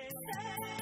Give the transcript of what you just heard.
Of